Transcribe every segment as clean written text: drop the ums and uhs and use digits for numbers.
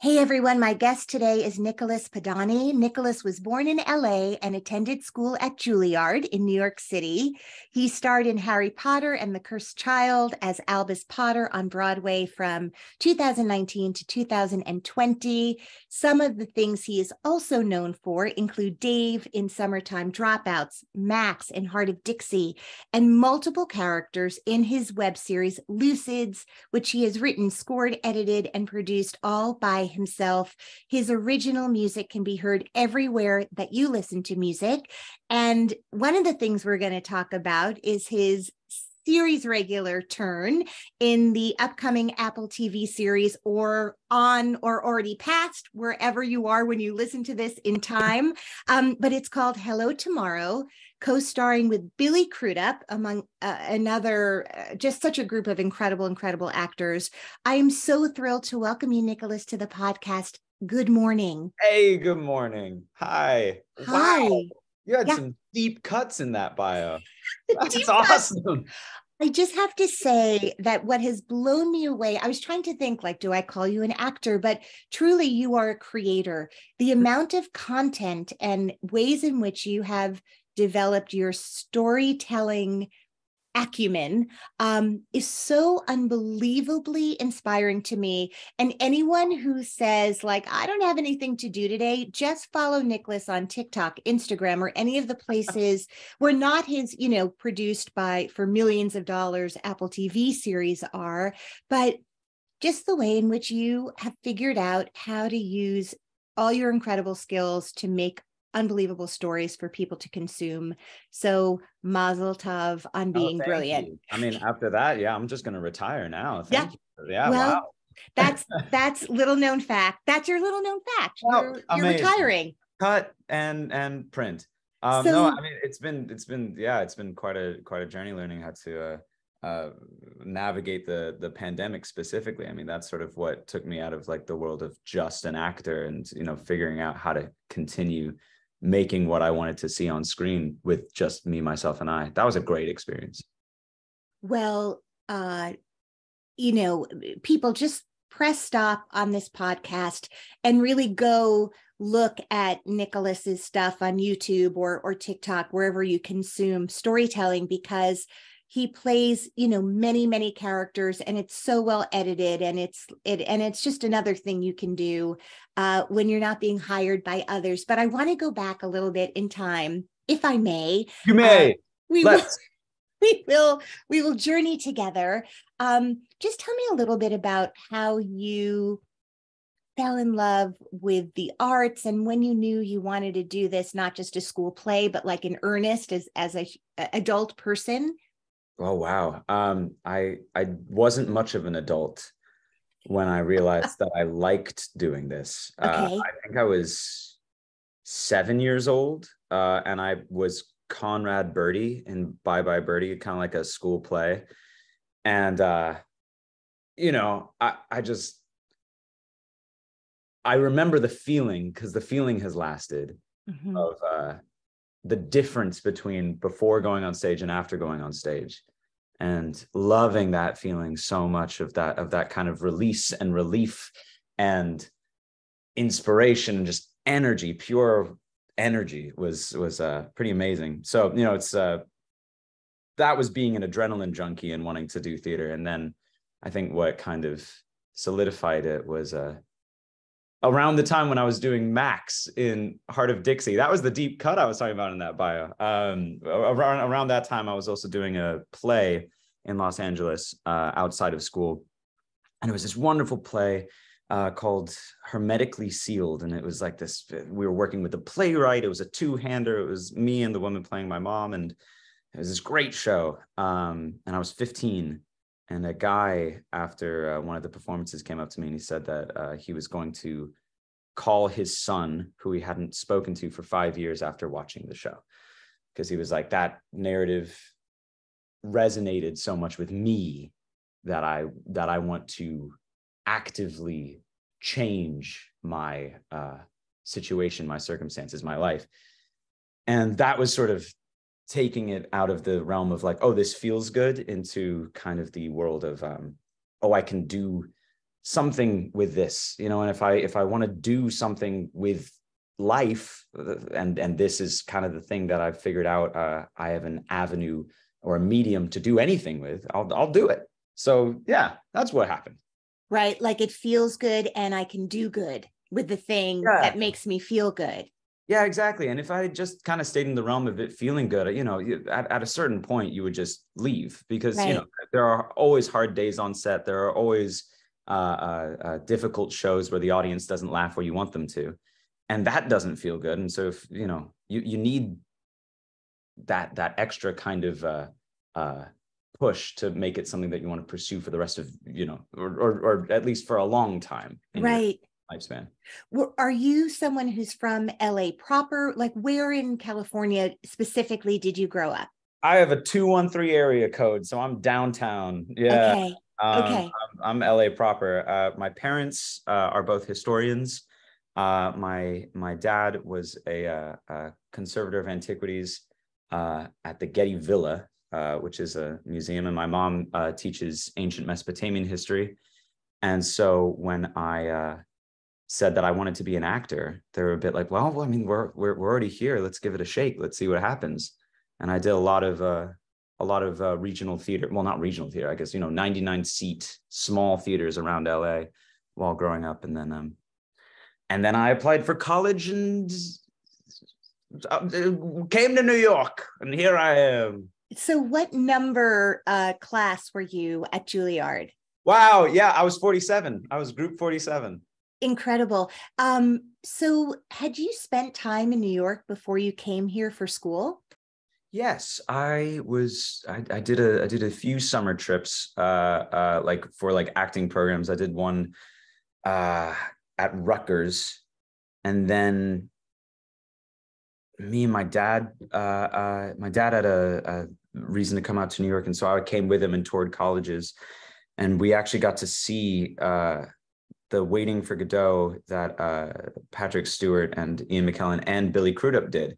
Hey everyone, my guest today is Nicholas Podany. Nicholas was born in LA and attended school at Juilliard in New York City. He starred in Harry Potter and the Cursed Child as Albus Potter on Broadway from 2019 to 2020. Some of the things he is also known for include Dave in Summertime Dropouts, Max in Hart of Dixie, and multiple characters in his web series Lucids, which he has written, scored, edited, and produced all by himself. His original music can be heard everywhere that you listen to music. And one of the things we're going to talk about is his series regular turn in the upcoming Apple TV series, or on or already past, wherever you are when you listen to this in time. But it's called Hello Tomorrow!, co-starring with Billy Crudup, among just such a group of incredible actors. I am so thrilled to welcome you, Nicholas, to the podcast. Good morning. Hey, good morning. Hi. Wow. You had some deep cuts in that bio. That's awesome. I just have to say that what has blown me away, I was trying to think, like, do I call you an actor? But truly, you are a creator. The amount of content and ways in which you have developed your storytelling acumen is so unbelievably inspiring to me. And anyone who says, like, I don't have anything to do today, just follow Nicholas on TikTok, Instagram, or any of the places where not his, you know, produced by for millions of dollars Apple TV series are, but just the way in which you have figured out how to use all your incredible skills to make unbelievable stories for people to consume. So mazel tov on being brilliant. You. I mean, after that, I'm just going to retire now. Thank you. Yeah. Well, wow. That's little known fact. That's your little known fact. Oh, you're retiring. Cut and print. It's been quite a journey learning how to navigate the pandemic specifically. I mean, that's sort of what took me out of, like, the world of just an actor and, you know, figuring out how to continue making what I wanted to see on screen with just me, myself, and I. That was a great experience. Well, you know, people just press stop on this podcast and really go look at Nicholas's stuff on YouTube or TikTok, wherever you consume storytelling, because he plays, you know, many characters, and it's so well edited, and it's just another thing you can do when you're not being hired by others. But I want to go back a little bit in time, if I may. You may. We will journey together. Just tell me a little bit about how you fell in love with the arts and when you knew you wanted to do this, not just a school play, but like in earnest as a adult person. Oh, wow. I wasn't much of an adult when I realized that I liked doing this. Okay. I think I was 7 years old, and I was Conrad Birdie in Bye Bye Birdie, kind of like a school play. And, you know, I remember the feeling, because the feeling has lasted, mm-hmm. of the difference between before going on stage and after going on stage, and loving that feeling so much, of that kind of release and relief and inspiration, just energy, pure energy was pretty amazing. So, you know, it's that was being an adrenaline junkie and wanting to do theater. And then I think what kind of solidified it was around the time when I was doing Max in Heart of Dixie. That was the deep cut I was talking about in that bio. Around that time, I was also doing a play in Los Angeles outside of school. And it was this wonderful play called Hermetically Sealed. And it was like this, we were working with a playwright. It was a two-hander. It was me and the woman playing my mom. And it was this great show. And I was 15. And a guy, after one of the performances, came up to me and he said that he was going to call his son, who he hadn't spoken to for 5 years, after watching the show. Because he was like, that narrative resonated so much with me that I want to actively change my situation, my circumstances, my life. And that was sort of taking it out of the realm of, like, oh, this feels good, into kind of the world of, oh, I can do something with this, you know, and if I want to do something with life, and this is kind of the thing that I've figured out, I have an avenue or a medium to do anything with, I'll do it. So yeah, that's what happened. Right. Like it feels good and I can do good with the thing that makes me feel good. Yeah, exactly. And if I had just kind of stayed in the realm of it feeling good, you know, at a certain point you would just leave, because, you know, there are always hard days on set. There are always difficult shows where the audience doesn't laugh where you want them to. And that doesn't feel good. And so, if, you know, you need that extra kind of push to make it something that you want to pursue for the rest of, you know, or at least for a long time in your lifespan. Well, are you someone who's from LA proper? Like, where in California specifically did you grow up? I have a 213 area code, so I'm downtown. Yeah. Okay. I'm LA proper. My parents are both historians. My dad was a conservator of antiquities at the Getty Villa, which is a museum, and my mom teaches ancient Mesopotamian history. And so when I said that I wanted to be an actor, they were a bit like, well, I mean, we're already here. Let's give it a shake. Let's see what happens. And I did a lot of regional theater. Well, not regional theater, I guess, you know, 99-seat small theaters around LA while growing up. And then I applied for college and came to New York, and here I am. So what number class were you at Juilliard? Wow. Yeah, I was 47. I was group 47. Incredible. So had you spent time in New York before you came here for school? Yes, I did a few summer trips, for acting programs. I did one at Rutgers, and then me and my dad had a reason to come out to New York. And so I came with him and toured colleges, and we actually got to see the Waiting for Godot that Patrick Stewart and Ian McKellen and Billy Crudup did.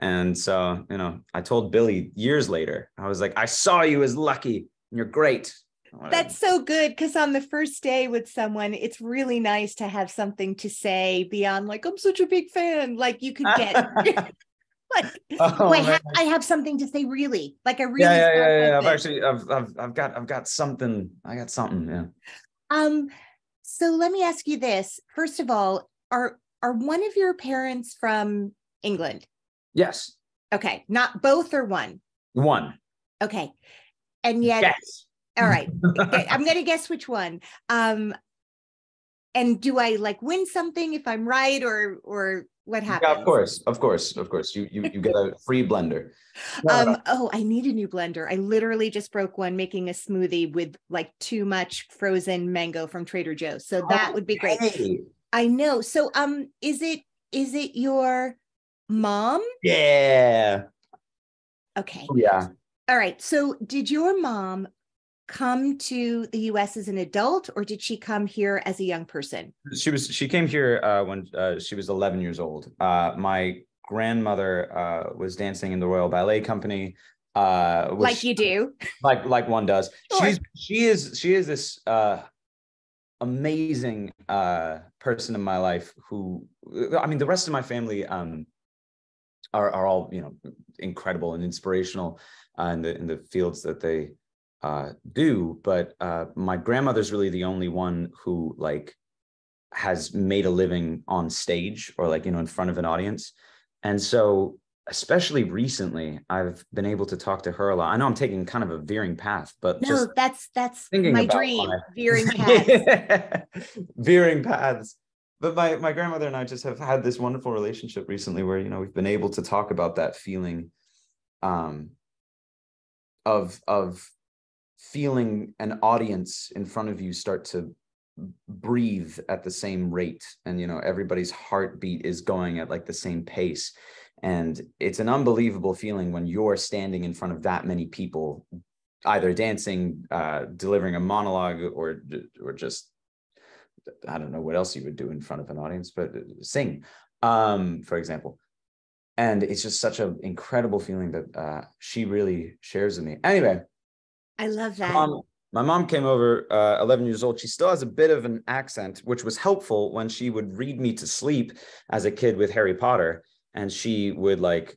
And so, you know, I told Billy years later, I was like, I saw you as Lucky, and you're great. That's so good, because on the first day with someone, it's really nice to have something to say beyond like, I'm such a big fan. Like you could get I have something to say, really. Like I really I've got something. Yeah. So let me ask you this. First of all, are one of your parents from England? Yes. Okay. Not both or one? One. Okay. And yet yes. All right. I'm going to guess which one. And do I like win something if I'm right, or what happens? Yeah, of course. You get a free blender. Oh, I need a new blender. I literally just broke one making a smoothie with like too much frozen mango from Trader Joe's. So that would be great. I know. So is it your mom? Yeah. Okay. Yeah. All right. So did your mom come to the U.S. as an adult, or did she come here as a young person? She came here when she was 11 years old. My grandmother was dancing in the Royal Ballet Company. Like you do. Like one does. Sure. She is this amazing person in my life who, I mean, the rest of my family are all, you know, incredible and inspirational in the fields that they do, but my grandmother's really the only one who like has made a living on stage or like, you know, in front of an audience. And so especially recently, I've been able to talk to her a lot. I know I'm taking kind of a veering path, but no, just that's my dream, veering paths. Yeah. Veering paths. But my grandmother and I just have had this wonderful relationship recently where, you know, we've been able to talk about that feeling of feeling an audience in front of you start to breathe at the same rate, and you know everybody's heartbeat is going at like the same pace, and it's an unbelievable feeling when you're standing in front of that many people either dancing, delivering a monologue, or just, I don't know what else you would do in front of an audience, but sing, for example. And it's just such an incredible feeling that she really shares with me. Anyway, I love that. My mom came over 11 years old. She still has a bit of an accent, which was helpful when she would read me to sleep as a kid with Harry Potter. And she would like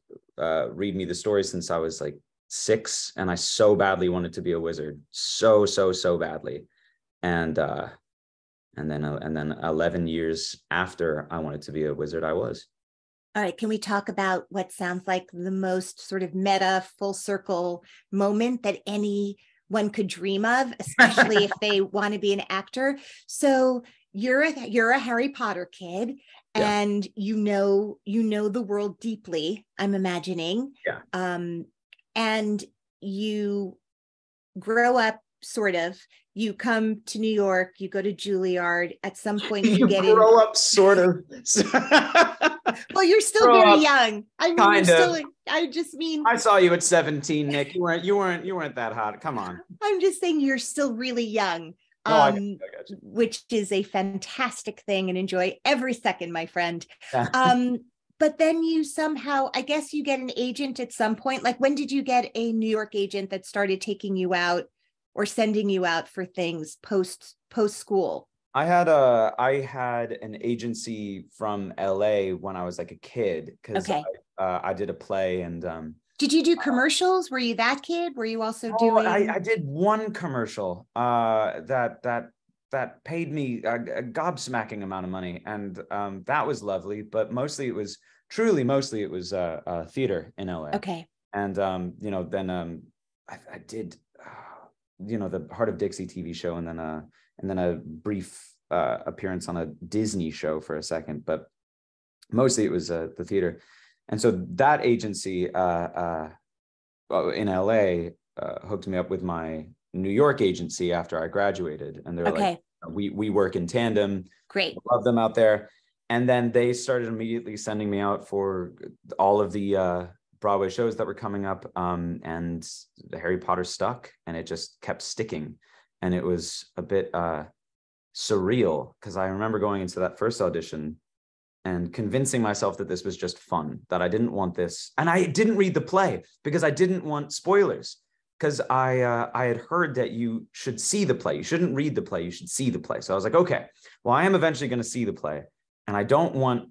read me the story since I was like 6. And I so badly wanted to be a wizard. So badly. And then 11 years after I wanted to be a wizard, I was. All right. Can we talk about what sounds like the most sort of meta full circle moment that anyone could dream of, especially if they want to be an actor? So you're a Harry Potter kid, yeah, and you know the world deeply, I'm imagining. Yeah. And you grow up, sort of. You come to New York, you go to Juilliard. At some point, you get in. Grow up, sort of. Well, you're still very young. I mean, kind of. I saw you at 17, Nick. You weren't that hot. Come on. I'm just saying you're still really young, I got you. Which is a fantastic thing, and enjoy every second, my friend. But then you somehow, I guess, you get an agent at some point. Like, when did you get a New York agent that started taking you out or sending you out for things post school? I had an agency from LA when I was like a kid, because I did a play. And did you do commercials? Were you that kid? Were you also doing? I did one commercial that paid me a gobsmacking amount of money, and that was lovely. But mostly it was theater in LA. Okay. And I did. The Hart of Dixie TV show, and then a brief appearance on a Disney show for a second, but mostly it was the theater. And so that agency in LA hooked me up with my New York agency after I graduated, and they're like, we work in tandem. Great, love them out there. And then they started immediately sending me out for all of the Broadway shows that were coming up, and the Harry Potter stuck, and it just kept sticking. And it was a bit surreal, because I remember going into that first audition and convincing myself that this was just fun, that I didn't want this. And I didn't read the play because I didn't want spoilers, because I had heard that you should see the play. You shouldn't read the play, you should see the play. So I was like, okay, well, I am eventually going to see the play, and I don't want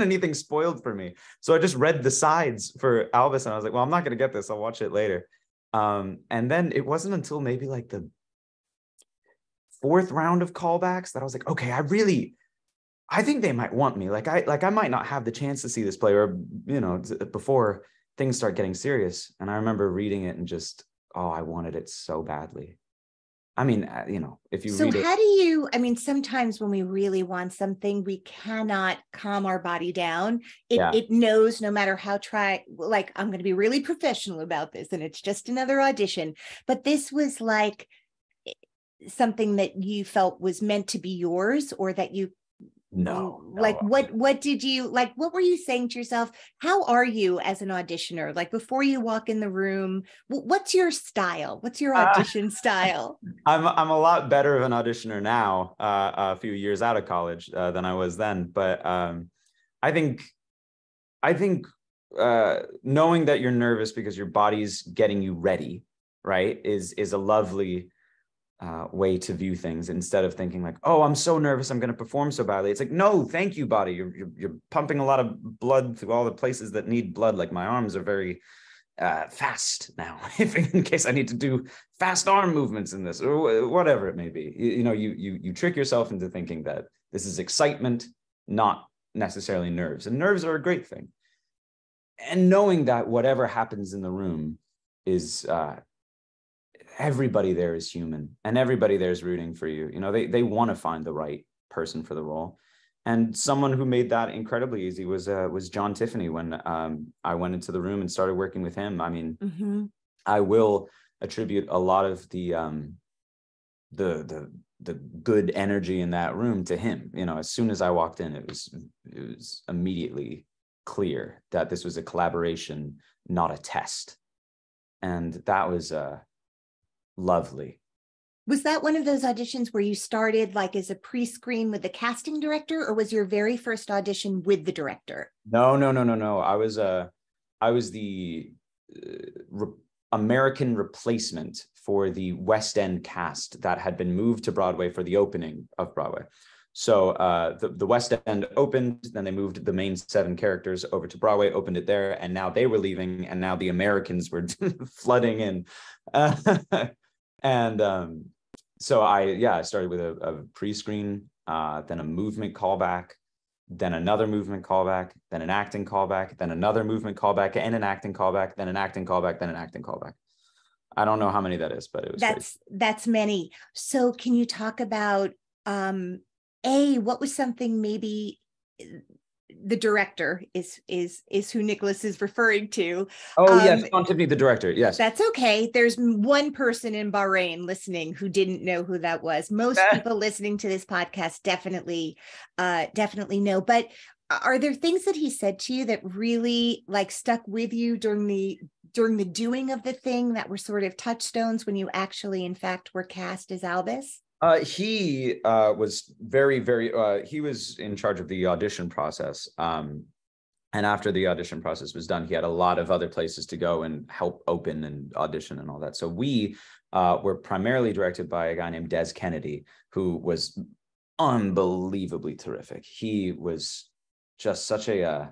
anything spoiled for me. So I just read the sides for Albus, and I was like, well, I'm not going to get this. I'll watch it later. And then it wasn't until maybe like the 4th round of callbacks that I was like, okay, I think they might want me. Like I might not have the chance to see this play, or, before things start getting serious. And I remember reading it and just, I wanted it so badly. I mean, if you read it. So how do you, sometimes when we really want something, we cannot calm our body down. It knows, no matter how I'm going to be really professional about this, and it's just another audition. But this was like something that you felt was meant to be yours, or that you. No. Like, what did you, like, what were you saying to yourself? How are you as an auditioner? Like, before you walk in the room, what's your style? What's your audition style? I'm a lot better of an auditioner now, a few years out of college than I was then. But I think knowing that you're nervous because your body's getting you ready, right, is a lovely way to view things, instead of thinking like, I'm so nervous, I'm going to perform so badly. It's like, no, thank you, body. You're pumping a lot of blood through all the places that need blood. Like, my arms are very fast now, if in case I need to do fast arm movements in this, or whatever it may be. You trick yourself into thinking that this is excitement, not necessarily nerves. And nerves are a great thing. And knowing that whatever happens in the room is everybody there is human, and everybody there is rooting for you. They want to find the right person for the role. And someone who made that incredibly easy was John Tiffany. When I went into the room and started working with him, mm-hmm. I will attribute a lot of the good energy in that room to him. As soon as I walked in, it was immediately clear that this was a collaboration, not a test. And that was lovely. Was that one of those auditions where you started like as a pre-screen with the casting director, or was your very first audition with the director? No. I was the American replacement for the West End cast that had been moved to Broadway for the opening of Broadway. So the West End opened, then they moved the main seven characters over to Broadway, opened it there, and now they were leaving, and now the Americans were flooding in. So I started with a pre-screen, then a movement callback, then another movement callback, then an acting callback, then another movement callback, and an acting callback, then an acting callback, then an acting callback. I don't know how many that is, but it was that's many. So can you talk about what was something maybe the director is who Nicholas is referring to? Oh, yes, John Tiffany, the director. Yes, that's okay. There's one person in Bahrain listening who didn't know who that was. Most people listening to this podcast definitely know. But are there things that he said to you that really like stuck with you during the doing of the thing that were sort of touchstones when you actually, in fact, were cast as Albus? He was very, very, he was in charge of the audition process. And after the audition process was done, he had a lot of other places to go and help open and audition and all that. So we were primarily directed by a guy named Des Kennedy, who was unbelievably terrific. He was just such a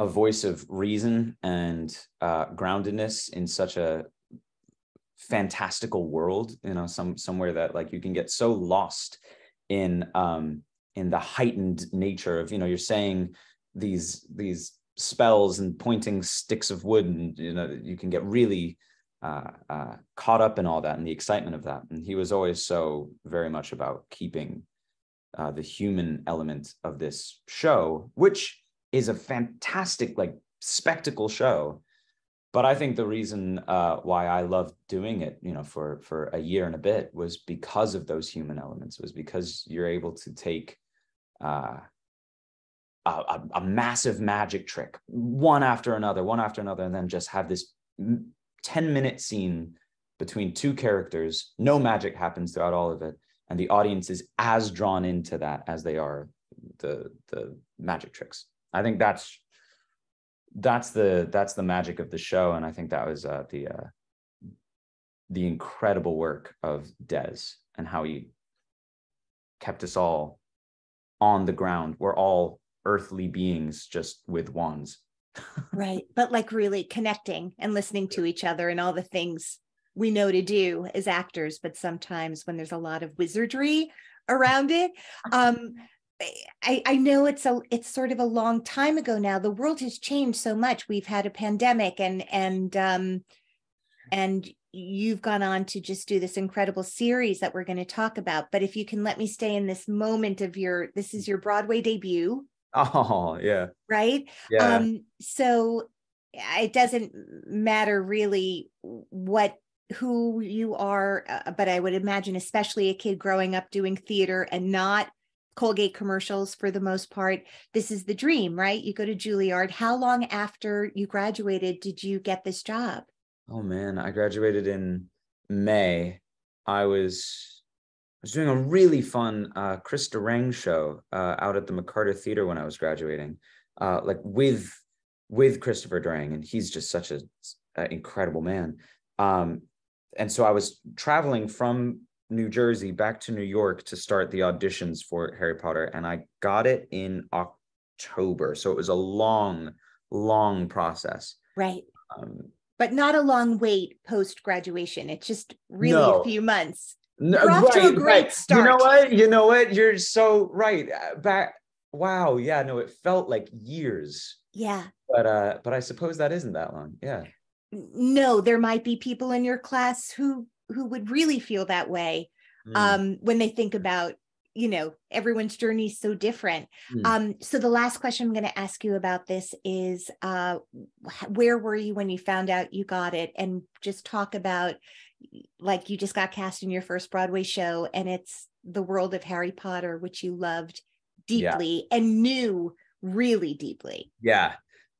voice of reason and groundedness in such a fantastical world, you know, somewhere that like you can get so lost in the heightened nature of, you know, you're saying these spells and pointing sticks of wood, and you know, you can get really caught up in all that and the excitement of that. And he was always so very much about keeping the human element of this show, which is a fantastic like spectacle show. But I think the reason why I loved doing it, you know, for a year and a bit was because of those human elements, was because you're able to take a massive magic trick, one after another, and then just have this 10-minute scene between two characters. No magic happens throughout all of it. And the audience is as drawn into that as they are the magic tricks. I think that's the magic of the show, and I think that was the incredible work of Des and how he kept us all on the ground. We're all earthly beings just with wands, right? But like really connecting and listening to each other and all the things we know to do as actors. But sometimes when there's a lot of wizardry around it, I know it's sort of a long time ago now. The world has changed so much. We've had a pandemic, and you've gone on to just do this incredible series that we're going to talk about. But if you can let me stay in this moment of this is your Broadway debut. Oh yeah. Right. Yeah. So it doesn't matter really who you are, but I would imagine, especially a kid growing up doing theater and not Colgate commercials for the most part, this is the dream, right? You go to Juilliard. How long after you graduated did you get this job? Oh man, I graduated in May. I was doing a really fun Chris Durang show out at the McCarter Theater when I was graduating, like with Christopher Durang, and he's just such an incredible man. And so I was traveling from New Jersey back to New York to start the auditions for Harry Potter, and I got it in October. So it was a long, long process. Right. But not a long wait post-graduation. It's just really a few months. You're off to a great start. You know what? You're so right. Wow. Yeah, no, it felt like years. Yeah. But I suppose that isn't that long. Yeah. No, there might be people in your class who would really feel that way when they think about, you know, everyone's journey is so different. So the last question I'm going to ask you about this is, where were you when you found out you got it? And just talk about, like, you just got cast in your first Broadway show, and it's the world of Harry Potter, which you loved deeply and knew really deeply. Yeah.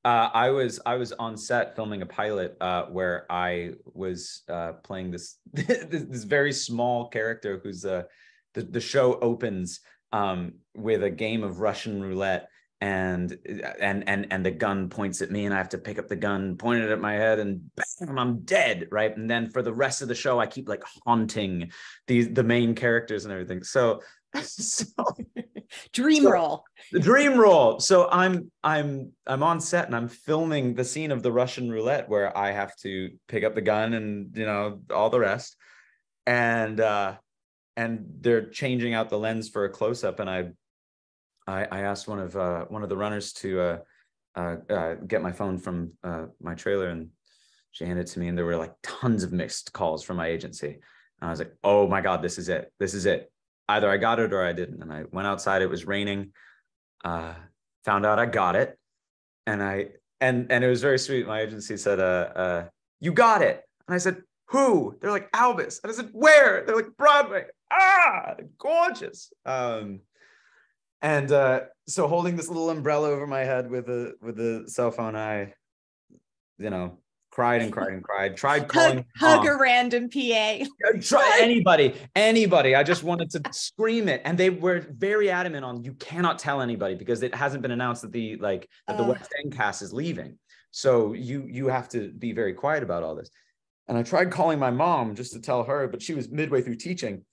I was on set filming a pilot where I was playing this very small character who's the show opens with a game of Russian roulette, and the gun points at me and I have to pick up the gun, point it at my head, and bam, I'm dead, right? And then for the rest of the show, I keep like haunting the main characters and everything. So dream roll. So I'm on set and I'm filming the scene of the Russian roulette where I have to pick up the gun and, you know, all the rest. And they're changing out the lens for a close up, and I asked one of the runners to get my phone from my trailer, and she handed it to me, and there were like tons of missed calls from my agency. And I was like, oh my God, this is it. This is it. Either I got it or I didn't. And I went outside, it was raining, found out I got it. And it was very sweet. My agency said, you got it. And I said, who? They're like, Albus. And I said, where? They're like, Broadway. Ah, gorgeous. So holding this little umbrella over my head with a cell phone, I, you know, cried. Tried calling. Hug a random PA. Try anybody. I just wanted to scream it. And they were very adamant on, you cannot tell anybody because it hasn't been announced that the West End cast is leaving. So you have to be very quiet about all this. And I tried calling my mom just to tell her, but she was midway through teaching.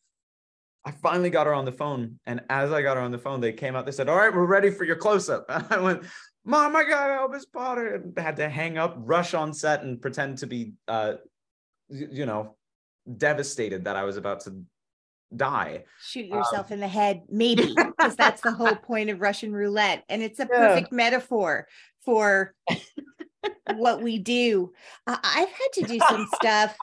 I finally got her on the phone. And as I got her on the phone, they came out, they said, all right, we're ready for your close-up. And I went, Mom, I got Albus Potter. And they had to hang up, rush on set, and pretend to be, you know, devastated that I was about to die. Shoot yourself in the head, maybe, because that's the whole point of Russian roulette. And it's a perfect metaphor for what we do. I've had to do some stuff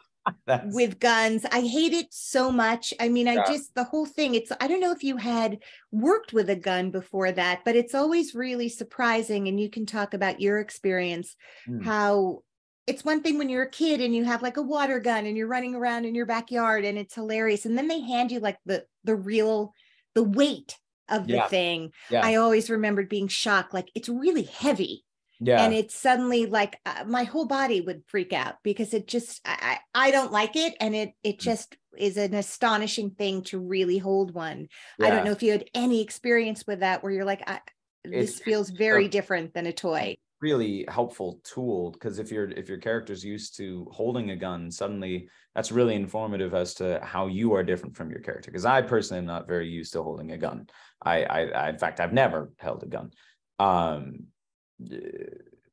with guns. I hate it so much. I mean, the whole thing, it's, I don't know if you had worked with a gun before that, but it's always really surprising. And you can talk about your experience, how it's one thing when you're a kid and you have like a water gun and you're running around in your backyard and it's hilarious. And then they hand you like the weight of the thing. Yeah. I always remembered being shocked, like it's really heavy. Yeah. And it's suddenly like my whole body would freak out because it just, I don't like it. And it just is an astonishing thing to really hold one. Yeah. I don't know if you had any experience with that where you're like, this feels very different than a toy. Really helpful tool, because if your character's used to holding a gun, suddenly that's really informative as to how you are different from your character. Because I personally am not very used to holding a gun. I in fact, I've never held a gun.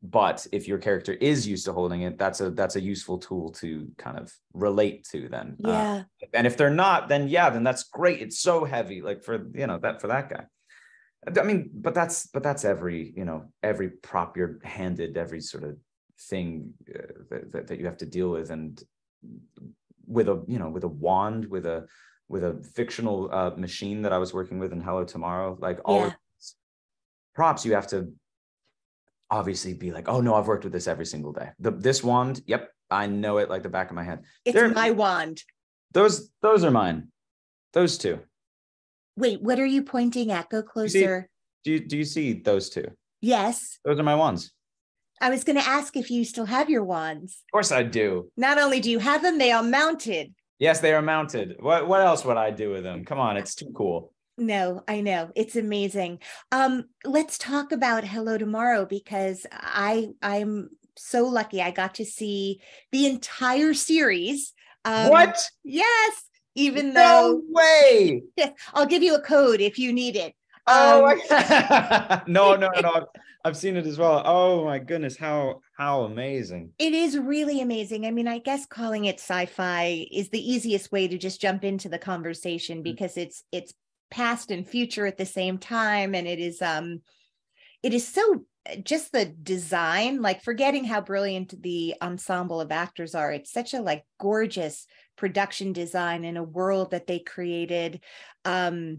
But if your character is used to holding it, that's a useful tool to kind of relate to then. Yeah. And if they're not, then that's great. It's so heavy, like for, you know, that for that guy. I mean, but that's every, you know, every prop you're handed, every sort of thing that you have to deal with, and with a, you know, with a wand, with a fictional machine that I was working with in Hello Tomorrow!, like all of these props you have to obviously be like, oh no, I've worked with this every single day. This wand, yep, I know it like the back of my head. It's my wand. Those are mine. Those two. Wait, what are you pointing at? Go closer. Do you see those two? Yes. Those are my wands. I was going to ask if you still have your wands. Of course I do. Not only do you have them, they are mounted. Yes, they are mounted. What else would I do with them? Come on, it's too cool. No, I know. It's amazing. Let's talk about Hello Tomorrow!, because I'm so lucky. I got to see the entire series. What? Yes. Even though. No way. I'll give you a code if you need it. No. I've seen it as well. Oh my goodness. How amazing. It is really amazing. I mean, I guess calling it sci-fi is the easiest way to just jump into the conversation, because it's past and future at the same time. And it is so, just the design, like forgetting how brilliant the ensemble of actors are. It's such a like gorgeous production design in a world that they created. I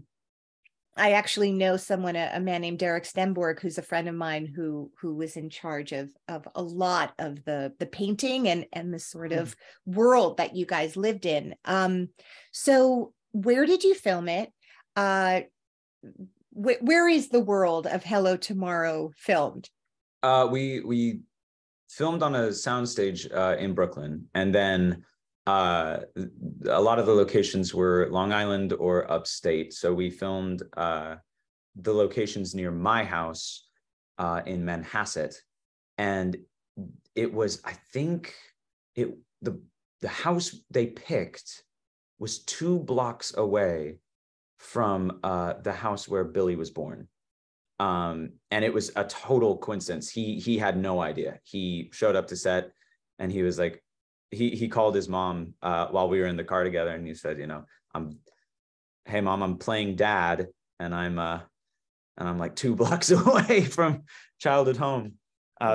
actually know someone, a man named Derek Stenborg, who's a friend of mine, who was in charge of a lot of the painting and the sort of world that you guys lived in. So where did you film it? Where is the world of Hello Tomorrow! Filmed? We filmed on a soundstage in Brooklyn, and then a lot of the locations were Long Island or upstate. So we filmed the locations near my house, in Manhasset. And it was, I think it, the house they picked was 2 blocks away from the house where Billy was born. And it was a total coincidence. He had no idea. He showed up to set and he was like, he called his mom while we were in the car together. And he said, you know, hey mom, I'm playing dad. And I'm like 2 blocks away from childhood home.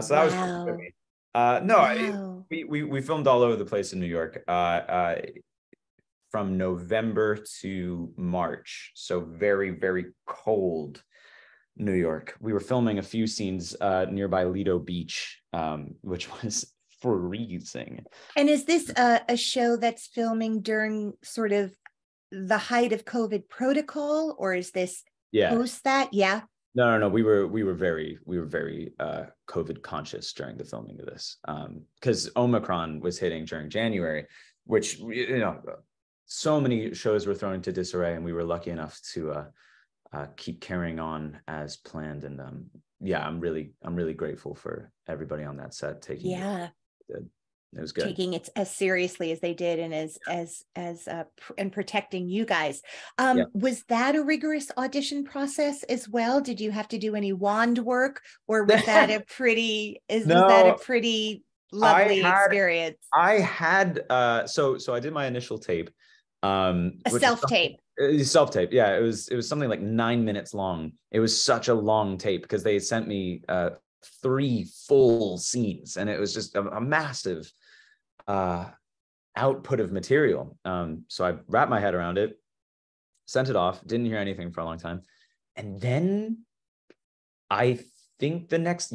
So that wow. was me. No, we filmed all over the place in New York from November to March. So very, very cold New York. We were filming a few scenes nearby Lido Beach, which was freezing. And is this a show that's filming during sort of the height of COVID protocol, or is this post that? Yeah. No. We were very COVID conscious during the filming of this, because Omicron was hitting during January, which, you know, so many shows were thrown into disarray, and we were lucky enough to keep carrying on as planned. And yeah, I'm really grateful for everybody on that set taking it was good, taking it as seriously as they did, and as protecting you guys. Was that a rigorous audition process as well? Did you have to do any wand work, or was that a pretty lovely experience? I had so I did my initial tape, a self-tape. Yeah, it was something like 9 minutes long. It was such a long tape because they sent me 3 full scenes, and it was just a massive output of material. So I wrapped my head around it, sent it off, didn't hear anything for a long time. And then I think the next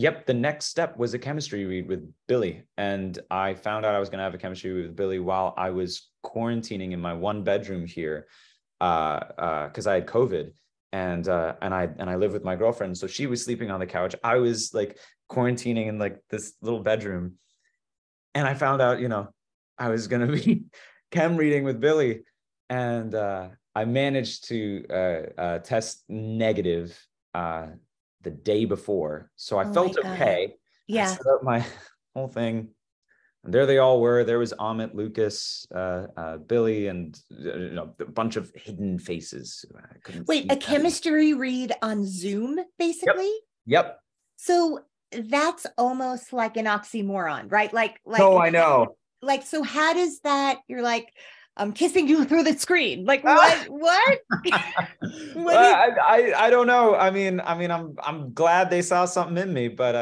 step was a chemistry read with Billy. And I found out I was going to have a chemistry read with Billy while I was quarantining in my 1-bedroom here, because I had COVID, and I lived with my girlfriend, so she was sleeping on the couch. I was like quarantining in like this little bedroom, and I found out, you know, I was gonna be chem reading with Billy, and I managed to test negative the day before, so I felt okay. Yeah, I set up my whole thing. And there they all were. There was Amit Lucas, Billy, and you know, a bunch of hidden faces. Wait, a chemistry read on Zoom, basically? Yep. So that's almost like an oxymoron, right? Like. Oh, I know. Like, so how does that? You're like, I'm kissing you through the screen. Like, what? I don't know. I mean, I'm glad they saw something in me, but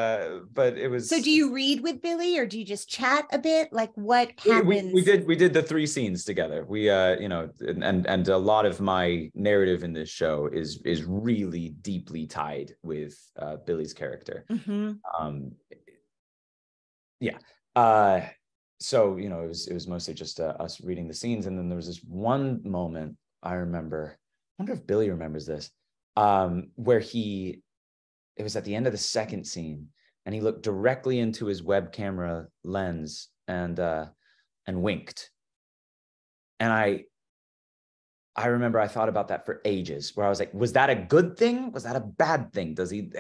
it was. So, do you read with Billy, or do you just chat a bit? Like, what happens? We did the 3 scenes together. We, you know, and a lot of my narrative in this show is really deeply tied with Billy's character. Mm-hmm. Yeah. So, you know, it was mostly just us reading the scenes. And then there was this one moment I remember, I wonder if Billy remembers this, where it was at the end of the 2nd scene, and he looked directly into his web camera lens and winked. And I remember I thought about that for ages, where I was like, was that a good thing? Was that a bad thing? Does he,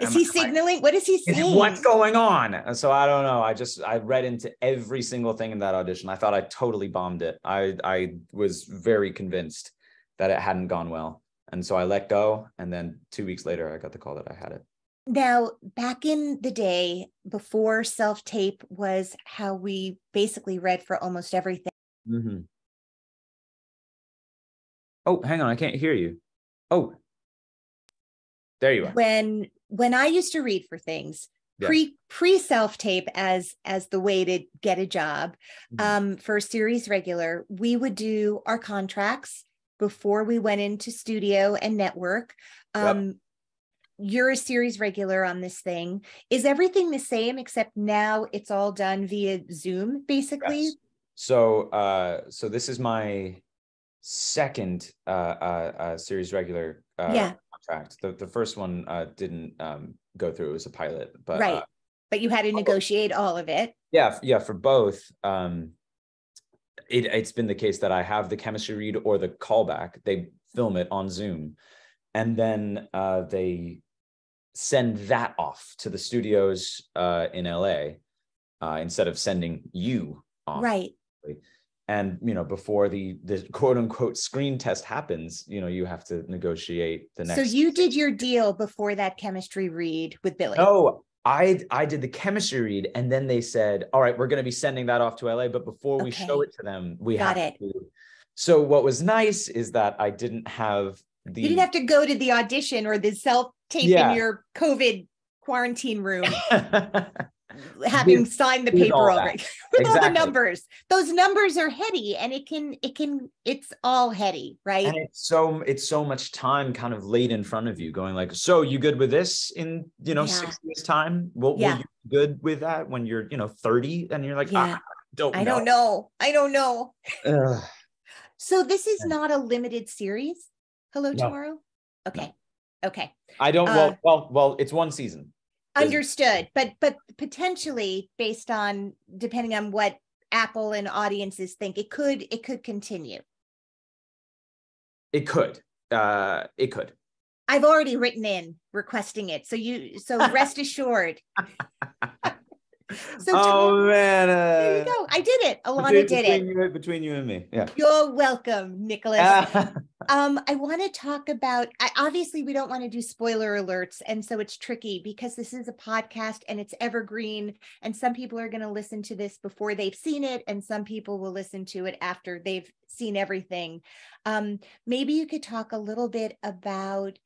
is he signaling? What is he saying? What's going on? And so I don't know. I read into every single thing in that audition. I thought I totally bombed it. I was very convinced that it hadn't gone well. And so I let go. And then 2 weeks later, I got the call that I had it. Now, back in the day, before self-tape was how we basically read for almost everything. Mm-hmm. Oh, hang on, I can't hear you. Oh, there you are. When I used to read for things, pre self-tape as the way to get a job, for a series regular, we would do our contracts before we went into studio and network. You're a series regular on this thing. Is everything the same, except now it's all done via Zoom, basically? Yes. So this is my 2nd series regular contract. The first one didn't go through. It was a pilot, but right. But you had to negotiate all of it. Yeah. For both, it's been the case that I have the chemistry read or the callback. They film it on Zoom, and then they send that off to the studios in LA instead of sending you off. Right. And, you know, before the quote unquote screen test happens, you know, you have to negotiate the next. So you did your deal before that chemistry read with Billy. Oh, I did the chemistry read, and then they said, all right, we're going to be sending that off to LA, but before we show it to them, we have to. So what was nice is that I didn't have the. You didn't have to go to the audition or the self-tape in your COVID quarantine room. Having signed the paper already with all the numbers. Those numbers are heady, and it's all heady, right? And it's so much time kind of laid in front of you going like, so you good with this in, 6 years time? Will you be good with that when you're, 30 and you're like, I don't know. So this is not a limited series. Hello Tomorrow. Okay. No. Okay. I don't, well, it's one season. Understood, but potentially depending on what Apple and audiences think, it could continue. It could. I've already written in requesting it, so rest assured. Man, there you go. I did it. Alana did it. Between you and me, yeah. You're welcome, Nicholas. I want to talk about. Obviously, we don't want to do spoiler alerts, and so it's tricky because this is a podcast and it's evergreen. And some people are going to listen to this before they've seen it, and some people will listen to it after they've seen everything. Maybe you could talk a little bit about,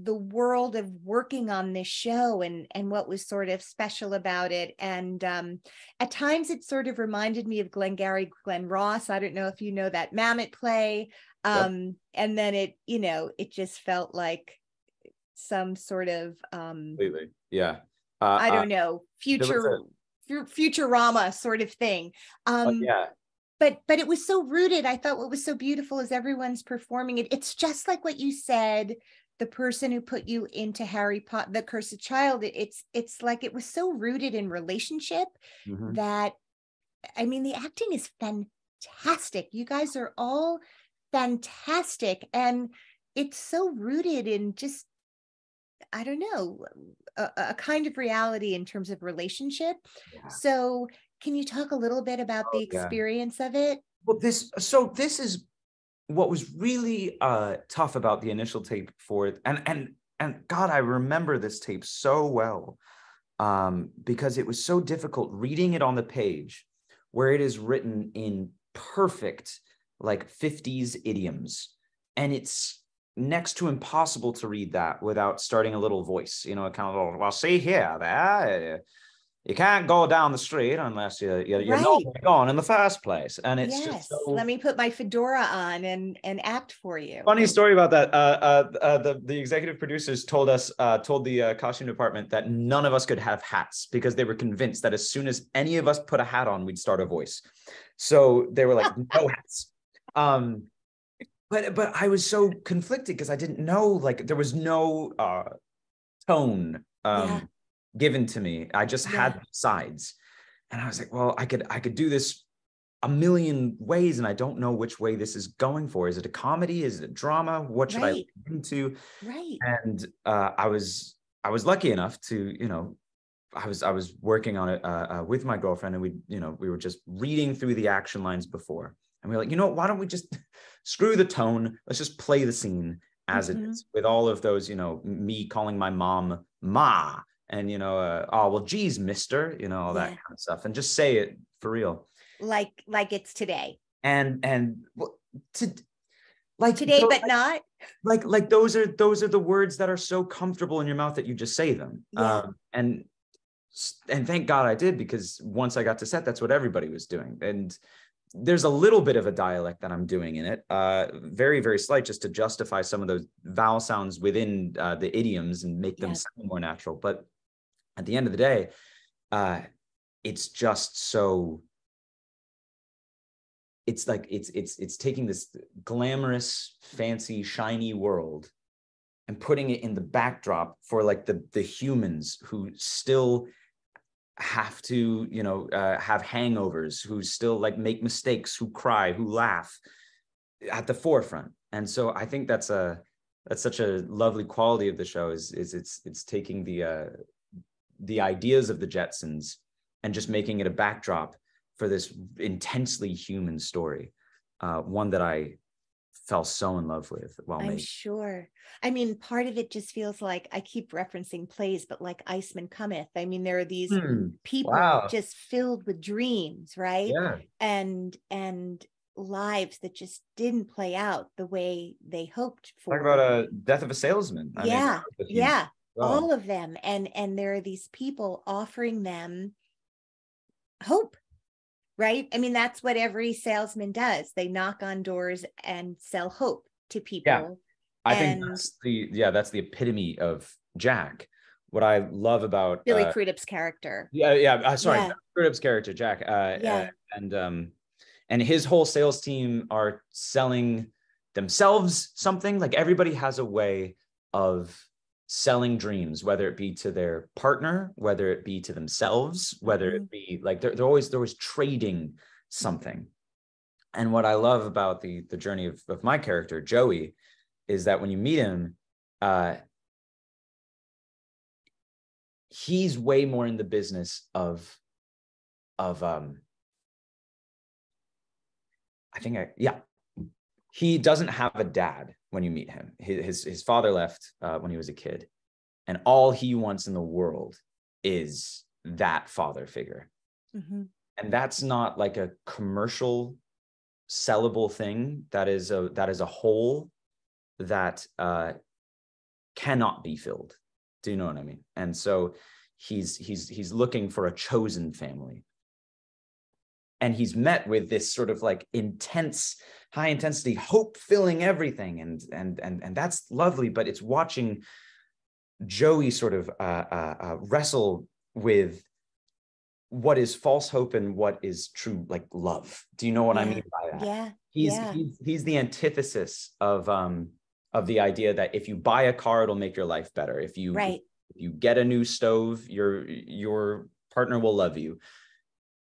the world of working on this show and what was sort of special about it. And at times it sort of reminded me of Glengarry Glen Ross. I don't know if you know that Mamet play. And then it, it just felt like some sort of, completely. Yeah. I don't know, Futurama sort of thing. Yeah. But it was so rooted. I thought what was so beautiful is everyone's performing it. It's just like what you said, the person who put you into Harry Potter, the Cursed Child, it's like it was so rooted in relationship that, the acting is fantastic. You guys are all fantastic. And it's so rooted in just, I don't know, a kind of reality in terms of relationship. Yeah. So can you talk a little bit about the experience of it? Well, this is what was really tough about the initial tape for it, and God, I remember this tape so well, because it was so difficult reading it on the page, where it is written in perfect, like 50s idioms, and it's next to impossible to read that without starting a little voice, see here, there. You can't go down the street unless you're not gone in the first place. And it's just so... Let me put my fedora on and act for you. Funny story about that. The executive producers told the costume department that none of us could have hats because they were convinced that as soon as any of us put a hat on, we'd start a voice. So they were like, no hats. But I was so conflicted because I didn't know, like, there was no tone. Given to me. I just had sides, and I was like, well, I could do this a million ways, and I don't know which way this is going for. Is it a comedy? Is it a drama? What should I look into? Right. And I was lucky enough to, I was working on it with my girlfriend, and we were just reading through the action lines before, and we were like, why don't we just screw the tone? Let's just play the scene as it is, with all of those, me calling my mom Ma. And, oh, well, geez, mister, all that kind of stuff. And just say it for real. Like it's today. And today, but not. Like those are the words that are so comfortable in your mouth that you just say them. Yeah. And thank God I did, because once I got to set, that's what everybody was doing. And there's a little bit of a dialect that I'm doing in it, very, very slight, just to justify some of those vowel sounds within the idioms and make them sound more natural. But at the end of the day, it's just so, it's like, it's taking this glamorous, fancy, shiny world and putting it in the backdrop for like the humans who still have to, have hangovers, who still like make mistakes, who cry, who laugh, at the forefront. And so I think that's that's such a lovely quality of the show, is it's taking the ideas of the Jetsons and just making it a backdrop for this intensely human story, one that I fell so in love with. Well, I'm sure. I mean, part of it just feels like, I keep referencing plays, but like Iceman Cometh. I mean, there are these people just filled with dreams, right? Yeah. And lives that just didn't play out the way they hoped for. Talk about a Death of a Salesman. I mean, all of them. And there are these people offering them hope. Right. I mean, that's what every salesman does. They knock on doors and sell hope to people. Yeah. I think that's the epitome of Jack. What I love about Billy Crudup's character. Crudup's character, Jack. And his whole sales team are selling themselves something. Like, everybody has a way of selling dreams, whether it be to their partner, whether it be to themselves, whether it be like they're always trading something. And what I love about the journey of my character, Joey, is that when you meet him, he's way more in the business he doesn't have a dad when you meet him. His father left when he was a kid, and all he wants in the world is that father figure. Mm-hmm. And that's not like a commercial sellable thing. That is a hole that cannot be filled. Do you know what I mean? And so he's looking for a chosen family. And he's met with this sort of like intense, high intensity, hope filling everything. And that's lovely, but it's watching Joey sort of wrestle with what is false hope and what is true, like, love. Do you know what I mean by that? Yeah. He's the antithesis of the idea that if you buy a car, it'll make your life better. If you get a new stove, your partner will love you.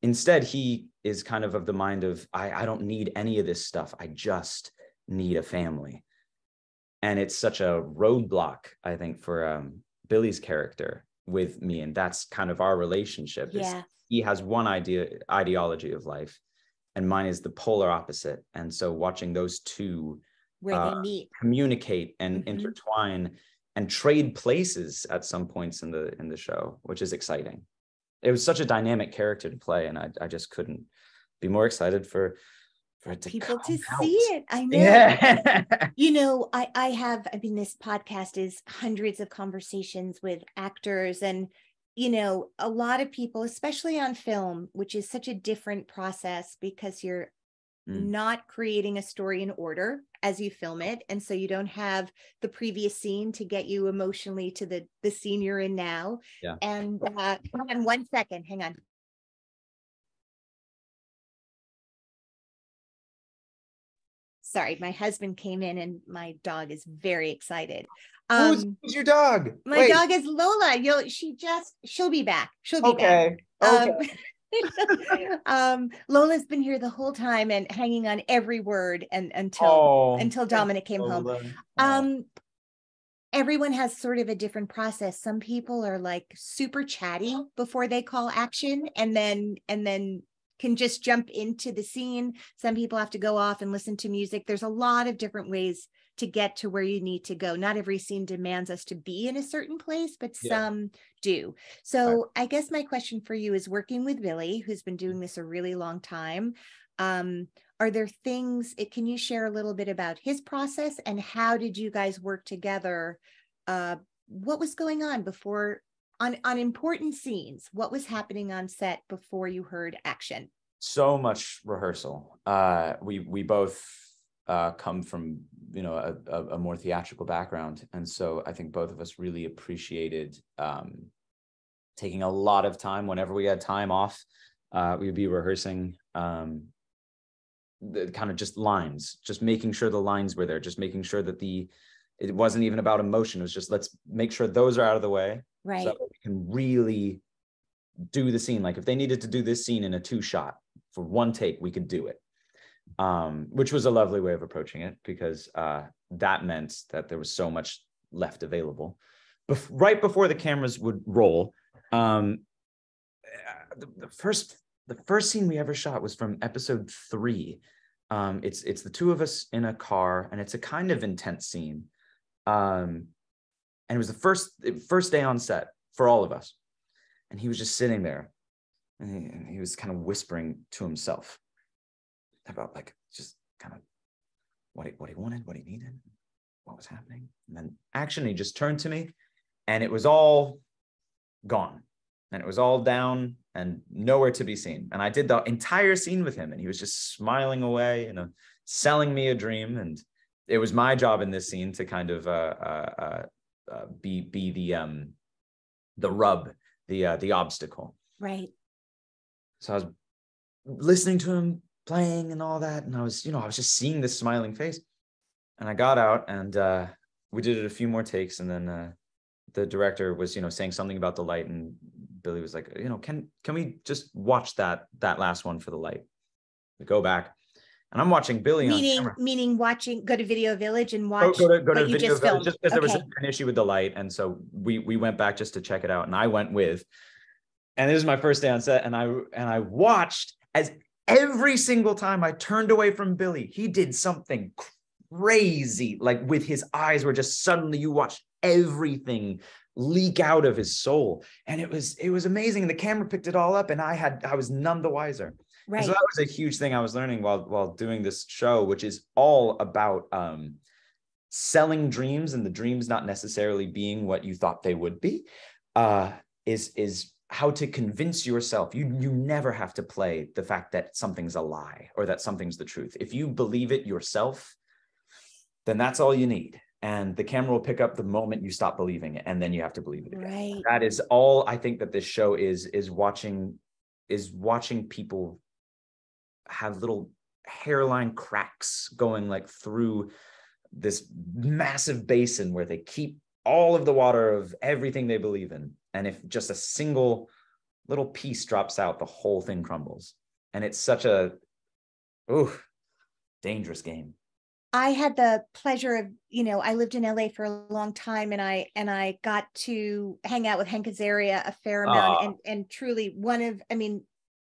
Instead, he is kind of the mind of, I don't need any of this stuff. I just need a family. And it's such a roadblock, I think, for Billy's character with me. And that's kind of our relationship. Yeah. He has one ideology of life, and mine is the polar opposite. And so watching those two communicate and intertwine and trade places at some points in the show, which is exciting. It was such a dynamic character to play, and I just couldn't be more excited for it to people come to out. See it. I know. Yeah. You know, I mean, this podcast is hundreds of conversations with actors, and, you know, a lot of people, especially on film, which is such a different process because you're not creating a story in order as you film it. And so you don't have the previous scene to get you emotionally to the scene you're in now. Yeah. And hang on one second, hang on. Sorry, my husband came in and my dog is very excited. Who's your dog? My dog is Lola. She'll be back. She'll be back. Okay. Lola's been here the whole time and hanging on every word and until Dominic came home. Everyone has sort of a different process. Some people are like super chatty before they call action and then can just jump into the scene. Some people have to go off and listen to music. There's a lot of different ways to get to where you need to go. Not every scene demands us to be in a certain place, but some do. So I guess my question for you is, working with Billy, who's been doing this a really long time, are there things, can you share a little bit about his process and how did you guys work together? What was going on before, on important scenes? What was happening on set before you heard action? So much rehearsal. We both come from, you know, a more theatrical background, and so I think both of us really appreciated taking a lot of time. Whenever we had time off, we would be rehearsing just making sure the lines were there, just making sure that it wasn't even about emotion. It was just, let's make sure those are out of the way, right, so that we can really do the scene. Like, if they needed to do this scene in a 2-shot for one take, we could do it. which was a lovely way of approaching it, because that meant that there was so much left available. Right before the cameras would roll, the first scene we ever shot was from episode 3. It's the two of us in a car, and it's a kind of intense scene. And it was the first day on set for all of us. And he was just sitting there, and he was kind of whispering to himself about, like, just kind of what he wanted, what he needed, what was happening. And then action, he just turned to me, and it was all gone, and it was all down and nowhere to be seen. And I did the entire scene with him, and he was just smiling away, you know, selling me a dream. And it was my job in this scene to kind of be the rub, the obstacle. Right. So I was listening to him playing and all that, and I was just seeing this smiling face. And I got out, and we did it a few more takes, and then the director was, saying something about the light, and Billy was like, can we just watch that last one for the light? We go back, and I'm watching Billy on camera. Meaning watching, go to Video Village and watch. Go to Video Village, filmed. Just because there was an issue with the light, and so we went back just to check it out, and I went with. And this is my first day on set, and I watched as every single time I turned away from Billy, he did something crazy, like with his eyes, where just suddenly you watched everything leak out of his soul. And it was amazing. And the camera picked it all up, and I was none the wiser. Right. And so that was a huge thing I was learning while doing this show, which is all about selling dreams, and the dreams not necessarily being what you thought they would be, is how to convince yourself. You never have to play the fact that something's a lie or that something's the truth. If you believe it yourself, then that's all you need. And the camera will pick up the moment you stop believing it, and then you have to believe it again. Right. That is all I think that this show is watching people have little hairline cracks going, like, through this massive basin where they keep all of the water of everything they believe in. And if just a single little piece drops out, the whole thing crumbles. And it's such a dangerous game. I had the pleasure of, I lived in LA for a long time, and I got to hang out with Hank Azaria a fair amount, and truly one of,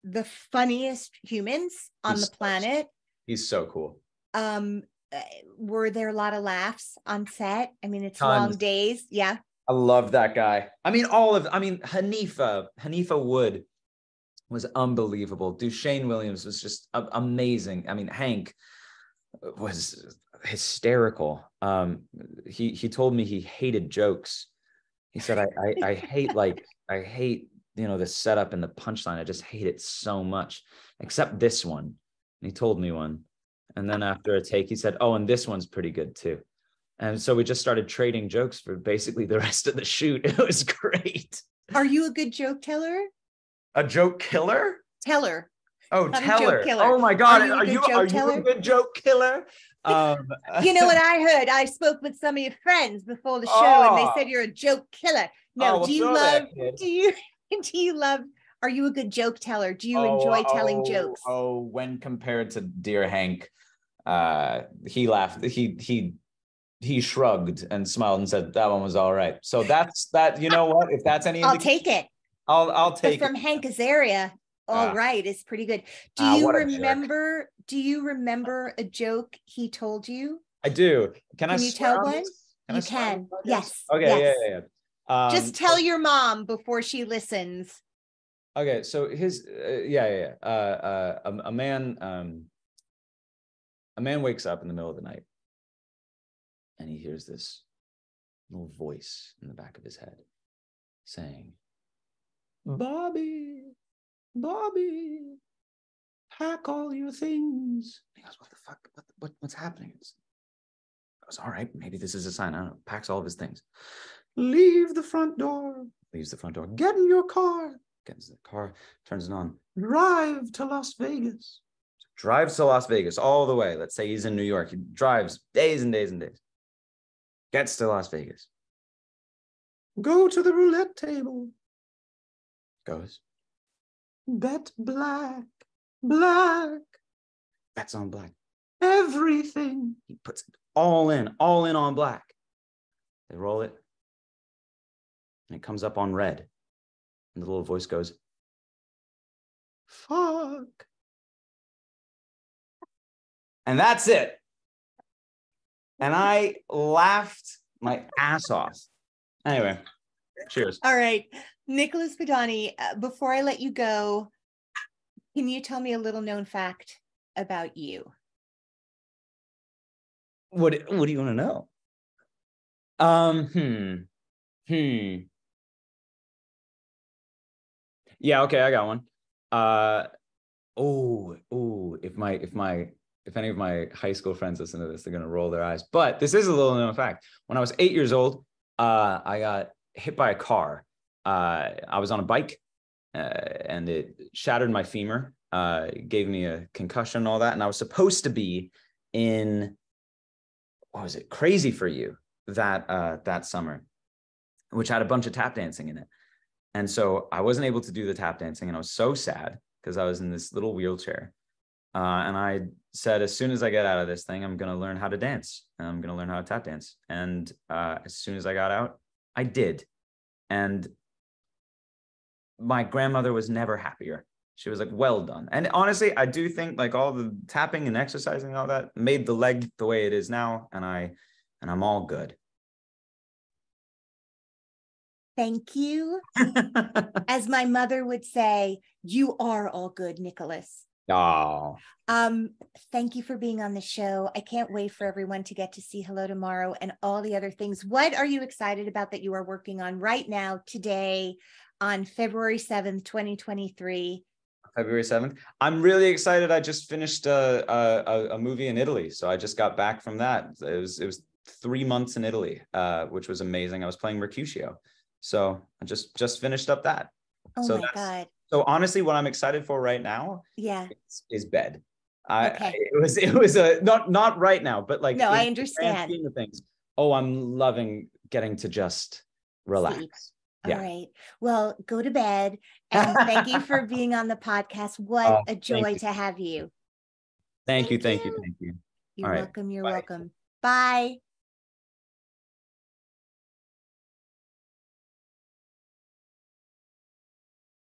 the funniest humans on the planet. He's so cool. Were there a lot of laughs on set? It's tons. Long days. Yeah. I love that guy. Hanifa Wood was unbelievable. Duchesne Williams was just amazing. Hank was hysterical. He told me he hated jokes. He said, I hate the setup and the punchline. I just hate it so much, except this one. And he told me one. And then after a take, he said, oh, and this one's pretty good too. And so we just started trading jokes for basically the rest of the shoot. It was great. Are you a good joke teller? A joke killer? Teller. Oh, teller. Oh my God. Are you a good joke killer? You know what I heard? I spoke with some of your friends before the show, and they said you're a joke killer. Now, are you a good joke teller? Do you enjoy telling jokes? Oh, when compared to dear Hank, he laughed. He shrugged and smiled and said, that one was all right. So that's that, what, if that's any indication, I'll take it. I'll take it. From Hank Azaria. All right, it's pretty good. Do you remember a joke he told you? I do. Can you tell one? You can. Yes. Okay. Yes. Yeah. Just tell your mom before she listens. Okay. So his a man wakes up in the middle of the night, and he hears this little voice in the back of his head saying, Bobby, pack all your things. He goes, what the fuck? What's happening? He goes, all right, maybe this is a sign. I don't know. Packs all of his things. Leave the front door. Leaves the front door. Get in your car. Gets in the car. Turns it on. Drive to Las Vegas. Drives to Las Vegas all the way. Let's say he's in New York. He drives days and days and days. Gets to Las Vegas. Go to the roulette table. Goes. Bet black. That's on black. Everything. He puts it all in on black. They roll it. And it comes up on red. And the little voice goes, fuck. And that's it. And I laughed my ass off. Anyway, cheers. All right. Nicholas Podany, before I let you go, can you tell me a little known fact about you? What do you want to know? Yeah, okay, I got one. If any of my high school friends listen to this, they're gonna roll their eyes. But this is a little known fact. When I was 8 years old, I got hit by a car. I was on a bike, and it shattered my femur, gave me a concussion and all that. And I was supposed to be in, what was it, Crazy for You that summer, which had a bunch of tap dancing in it. And so I wasn't able to do the tap dancing, and I was so sad because I was in this little wheelchair. And I said, as soon as I get out of this thing, I'm going to learn how to dance. And I'm going to learn how to tap dance. And as soon as I got out, I did. And my grandmother was never happier. She was like, well done. And honestly, I do think like all the tapping and exercising and all that made the leg the way it is now. And I'm all good. Thank you. As my mother would say, you are all good, Nicholas. Oh. Thank you for being on the show. I can't wait for everyone to get to see Hello Tomorrow and all the other things. What are you excited about that you are working on right now, today, on February 7th, 2023? February 7th. I'm really excited. I just finished a movie in Italy. So I just got back from that. It was 3 months in Italy, which was amazing. I was playing Mercutio. So I just finished up that. Oh my God. So honestly, what I'm excited for right now, yeah, is bed. Okay. It was not right now, but like, no, I understand. The things. Oh, I'm loving getting to just relax. Sleep. Yeah. All right. Well, go to bed, and thank you for being on the podcast. What a joy to have you. Thank you. You're welcome. Bye. Welcome. Bye.